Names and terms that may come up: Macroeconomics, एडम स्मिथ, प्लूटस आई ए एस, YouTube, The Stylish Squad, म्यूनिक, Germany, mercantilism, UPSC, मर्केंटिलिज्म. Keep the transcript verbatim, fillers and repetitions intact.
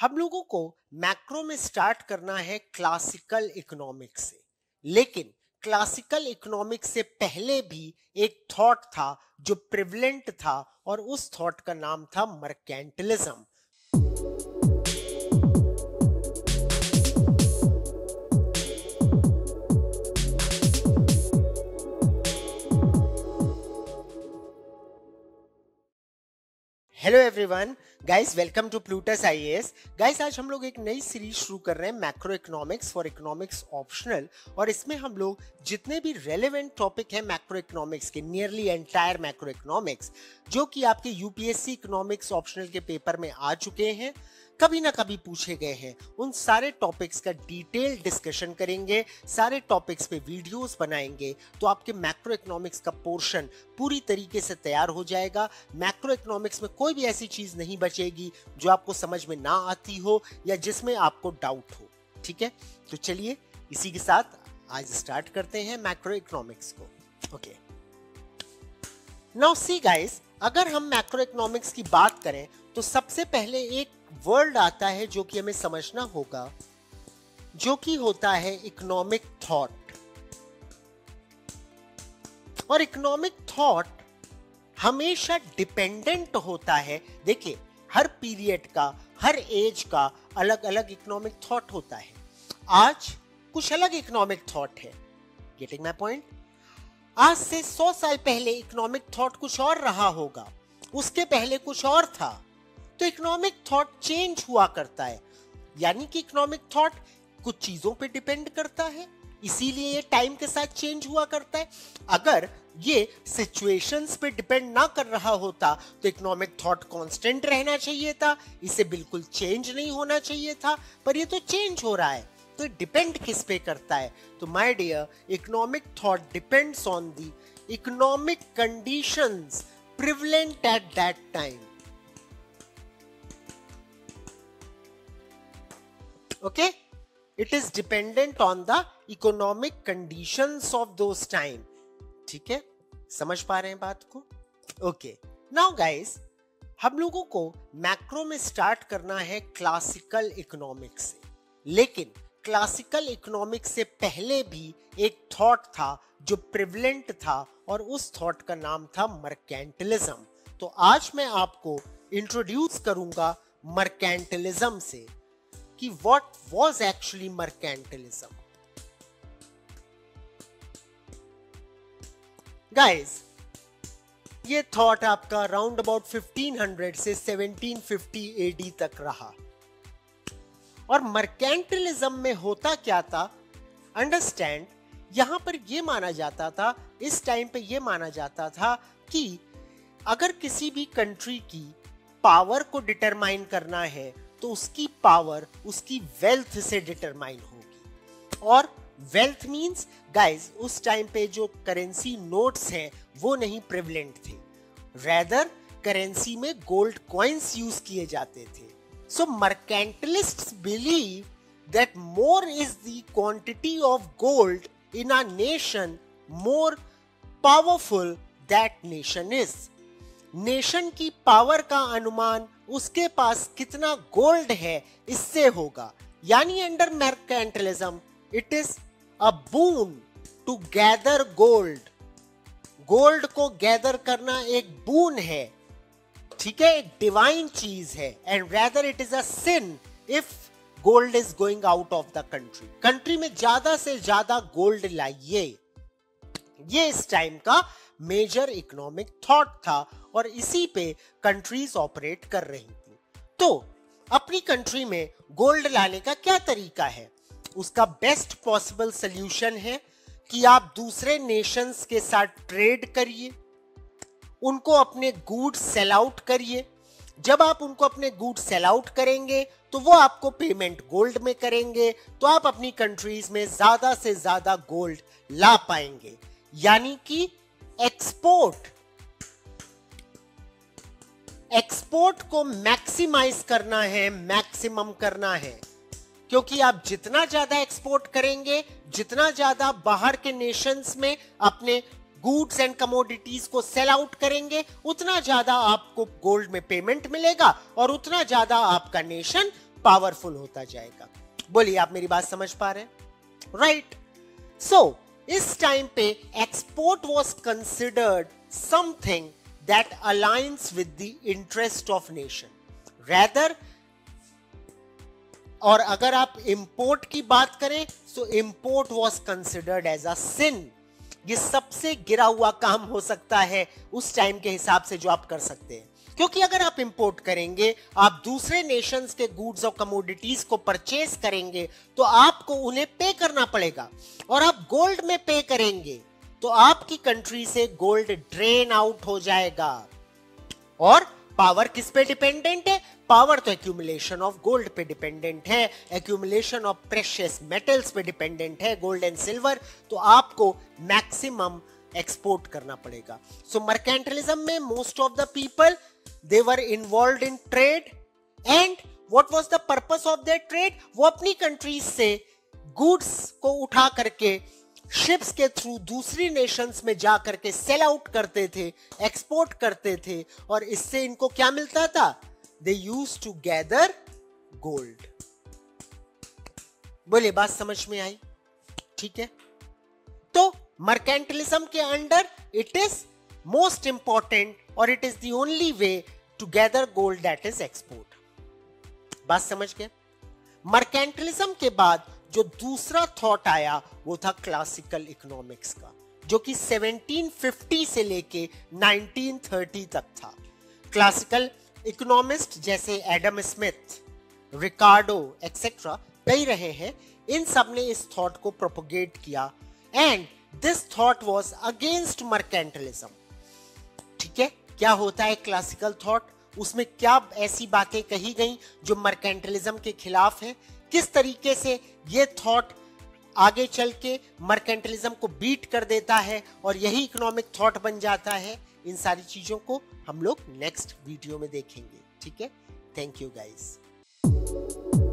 हम लोगों को मैक्रो में स्टार्ट करना है क्लासिकल इकोनॉमिक्स से, लेकिन क्लासिकल इकोनॉमिक्स से पहले भी एक थॉट था जो प्रिवलेंट था और उस थॉट का नाम था मर्केंटिलिज्म। Hello everyone guys, welcome to प्लूटस आई ए एस। Guys, आज हम लोग एक नई सीरीज शुरू कर रहे हैं macroeconomics for economics optional, और इसमें हम लोग जितने भी रेलेवेंट टॉपिक हैं मैक्रो इकोनॉमिक्स के, नियरली एंटायर मैक्रो इकोनॉमिक्स जो कि आपके यूपीएससी इकोनॉमिक्स ऑप्शनल के पेपर में आ चुके हैं, कभी ना कभी पूछे गए हैं, उन सारे टॉपिक्स का डिटेल डिस्कशन करेंगे, सारे टॉपिक्स पे वीडियोस बनाएंगे, तो आपके मैक्रो इकोनॉमिक्स का पोर्शन पूरी तरीके से तैयार हो जाएगा। मैक्रो इकोनॉमिक्स में कोई भी ऐसी चीज़ नहीं बचेगी जो आपको समझ में ना आती हो या जिसमें आपको डाउट हो, ठीक है। तो चलिए इसी के साथ आज स्टार्ट करते हैं मैक्रो इकोनॉमिक्स को। ओके, नाउ सी गाइस, अगर हम मैक्रो इकोनॉमिक्स की बात करें तो सबसे पहले एक वर्ड आता है जो कि हमें समझना होगा, जो कि होता है इकोनॉमिक थॉट। और इकोनॉमिक थॉट हमेशा डिपेंडेंट होता है। देखिए, हर पीरियड का, हर एज का अलग अलग इकोनॉमिक थॉट होता है। आज कुछ अलग इकोनॉमिक थॉट है, गेटिंग माय पॉइंट। आज से सौ साल पहले इकोनॉमिक थॉट कुछ और रहा होगा, उसके पहले कुछ और था, तो इकोनॉमिक थॉट चेंज हुआ करता है। यानी कि इकोनॉमिक थॉट कुछ चीजों पे डिपेंड करता है, इसीलिए ये टाइम के साथ चेंज हुआ करता है। अगर ये सिचुएशंस पे डिपेंड ना कर रहा होता तो इकोनॉमिक थॉट कांस्टेंट रहना चाहिए था, इसे बिल्कुल चेंज नहीं होना चाहिए था, पर ये तो चेंज हो रहा है, तो डिपेंड किस पे करता है? तो my dear, economic thought depends on the economic conditions prevalent at that time. Okay, it is dependent on the economic conditions of those time. ठीक है, समझ पा रहे हैं बात को? Okay, now guys, हम लोगों को मैक्रो में स्टार्ट करना है क्लासिकल इकोनॉमिक्स से, लेकिन क्लासिकल इकोनॉमिक्स से पहले भी एक थॉट था जो प्रिवलेंट था और उस थॉट का नाम था मर्केंटिलिज्म। तो आज मैं आपको इंट्रोड्यूस करूंगा मर्केंटिलिज्म से कि what was actually mercantilism? Guys, ये थॉट आपका राउंड अबाउट फिफ्टीन हंड्रेड से सेवनटीन फिफ्टी एडी तक रहा। और मर्केंटिलिज्म में होता क्या था, अंडरस्टैंड, यहां पर ये माना जाता था, इस टाइम पे ये माना जाता था कि अगर किसी भी कंट्री की पावर को डिटरमाइन करना है तो उसकी पावर उसकी वेल्थ से डिटरमाइन होगी। और वेल्थ मींस गाइस, उस टाइम पे जो करेंसी नोट्स हैं वो नहीं प्रिवलेंट थे, रेदर करेंसी में गोल्ड कॉइन्स यूज किए जाते थे। So mercantilists believe that more is the quantity of gold in a nation, more powerful that nation is. Nation की पावर का अनुमान उसके पास कितना गोल्ड है इससे होगा। यानी under मर्केंटिलिज्म it is a boon to gather gold, gold को गैदर करना एक बून है, ठीक है, एक डिवाइन चीज है। And rather it is a sin if gold is going out of the country. Country में ज्यादा से ज्यादा गोल्ड लाइए, ये इस टाइम का मेजर इकोनॉमिक थॉट था और इसी पे कंट्रीज ऑपरेट कर रही थी। तो अपनी कंट्री में गोल्ड लाने का क्या तरीका है? उसका बेस्ट पॉसिबल सॉल्यूशन है कि आप दूसरे नेशंस के साथ ट्रेड करिए, उनको अपने गुड्स सेल आउट करिए। जब आप उनको अपने गुड्स सेल आउट करेंगे तो वो आपको पेमेंट गोल्ड में करेंगे, तो आप अपनी कंट्रीज में ज्यादा से ज्यादा गोल्ड ला पाएंगे। यानी कि एक्सपोर्ट, एक्सपोर्ट को मैक्सिमाइज करना है, मैक्सिमम करना है, क्योंकि आप जितना ज्यादा एक्सपोर्ट करेंगे, जितना ज्यादा बाहर के नेशंस में अपने गुड्स एंड कमोडिटीज को सेल आउट करेंगे, उतना ज्यादा आपको गोल्ड में पेमेंट मिलेगा और उतना ज्यादा आपका नेशन पावरफुल होता जाएगा। बोलिए आप मेरी बात समझ पा रहे हैं, राइट? सो इस टाइम पे export was considered something that aligns with the interest of nation rather, और अगर आप इंपोर्ट की बात करें so import was considered as a sin. ये सबसे गिरा हुआ काम हो सकता है उस टाइम के हिसाब से जो आप कर सकते हैं, क्योंकि अगर आप इंपोर्ट करेंगे, आप दूसरे नेशंस के गुड्स और कमोडिटीज को परचेस करेंगे तो आपको उन्हें पे करना पड़ेगा, और आप गोल्ड में पे करेंगे तो आपकी कंट्री से गोल्ड ड्रेन आउट हो जाएगा। और पावर किस पे डिपेंडेंट है? पावर तो एक्यूमुलेशन ऑफ गोल्ड पे डिपेंडेंट है, एक्यूमुलेशन ऑफ प्रेशियस मेटल्स पे डिपेंडेंट है, गोल्ड एंड सिल्वर, तो आपको मैक्सिमम एक्सपोर्ट करना पड़ेगा। सो मर्केंटलिज्म में most of the people they were involved in trade, and what was the purpose of their trade? वो अपनी कंट्रीज से गुड्स को उठा करके शिप्स के थ्रू दूसरी नेशंस में जा करके सेल आउट करते थे, एक्सपोर्ट करते थे, और इससे इनको क्या मिलता था? They used to gather gold. बोले बात समझ में आई? ठीक है, तो मर्केंटलिज्म के under it is most important और it is the only way to gather gold that is export. बात समझ गए? मर्केंटलिज्म के बाद जो दूसरा थॉट आया वो था क्लासिकल इकोनॉमिक्स का, जो कि सेवनटीन फिफ्टी से लेके नाइनटीन थर्टी तक था। क्लासिकल इकोनॉमिस्ट जैसे एडम स्मिथ, रिकार्डो एक्सेट्रा कई रहे हैं, इन सब ने इस थॉट को प्रोपोगेट किया, and this thought was against mercantilism. ठीक है, क्या होता है क्लासिकल थॉट, उसमें क्या ऐसी बातें कही गई जो मर्केंटलिज्म के खिलाफ है, किस तरीके से ये थॉट आगे चल के मर्केंटलिज्म को बीट कर देता है और यही इकोनॉमिक थॉट बन जाता है, इन सारी चीजों को हम लोग नेक्स्ट वीडियो में देखेंगे। ठीक है, थैंक यू गाइस।